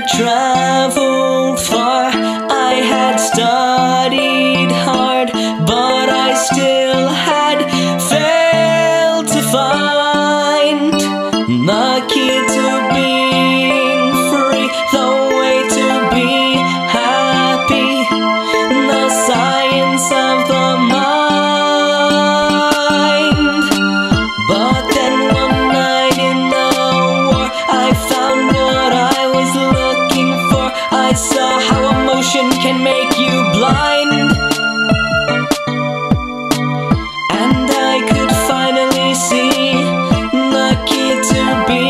had traveled far, I had studied hard, but I still had failed to find the key to being free, the way to be happy, the science of the mind. But then one night in the war, I found what I was looking for. I saw how emotion can make you blind, and I could finally see the key to be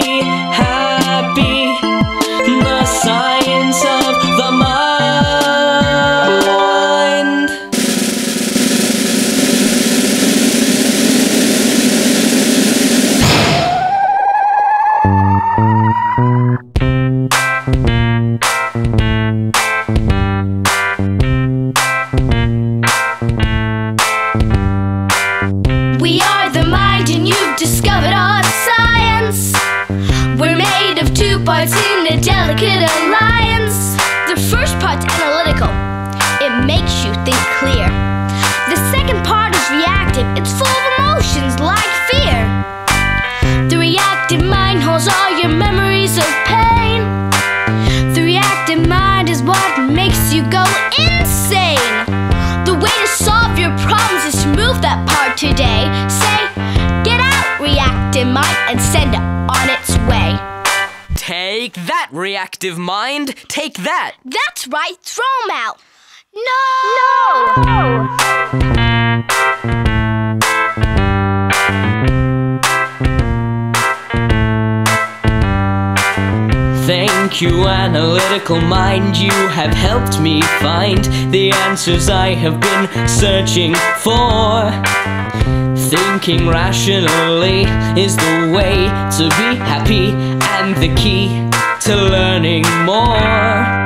happy, the science of the mind. We are the mind, and you've discovered our science. We're made of two parts in a delicate alliance. The first part's analytical, it makes you think clear. The second part is reactive, it's full of emotions like fear. The reactive mind holds all your memories of pain. The reactive mind is what makes you go insane. The way to solve your problems is to move that part today. Say, get out, reactive mind, and send it on its way. Take that, reactive mind, take that. That's right, throw them out. No! No! Thank you, analytical mind, you have helped me find the answers I have been searching for. Thinking rationally is the way to be happy and the key to learning more.